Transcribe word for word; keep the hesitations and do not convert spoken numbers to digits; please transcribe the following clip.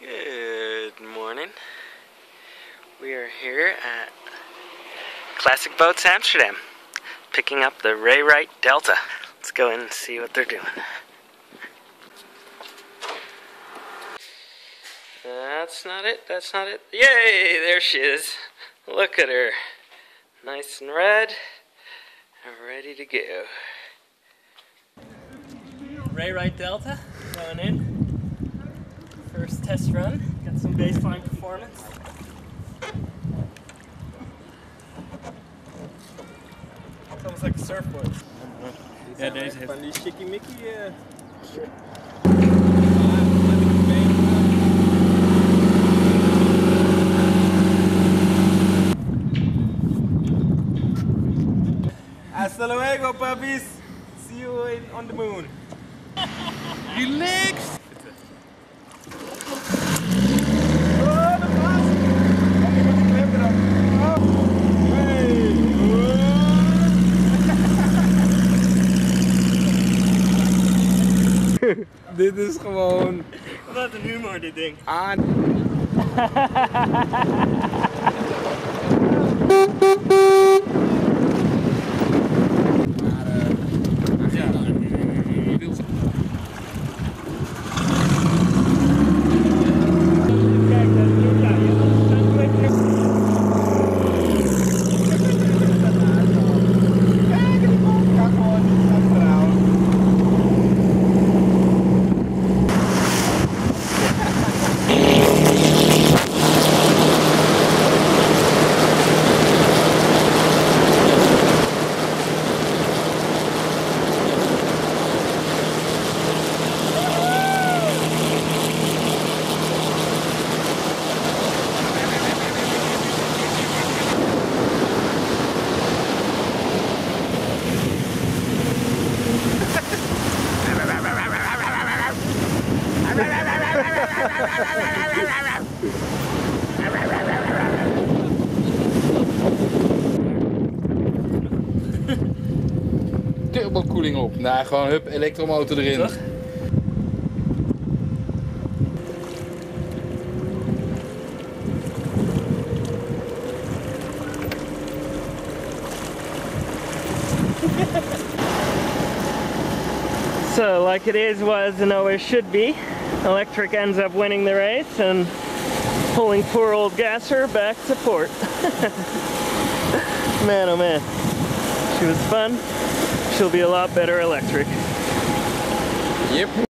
Good morning. We are here at Classic Boats Amsterdam, picking up the Ray Wright Delta. Let's go in and see what they're doing. That's not it, that's not it. Yay, there she is. Look at her. Nice and red, and ready to go. Ray Wright Delta, going in. First test run, got some baseline performance. It's almost like a surfboard. Yeah, there's a funny shaky Mickey. Uh... Sure. Hasta luego, puppies. See you in, on the moon. Relax. Dit is gewoon... Wat een humor dit ding. Aan... Turbokoeling op. Nou, gewoon hup, elektromotor erin. Toch? So, like it is, was, and always should be, electric ends up winning the race and pulling poor old gasser back to port. Man, oh man. She was fun. She'll be a lot better electric. Yep.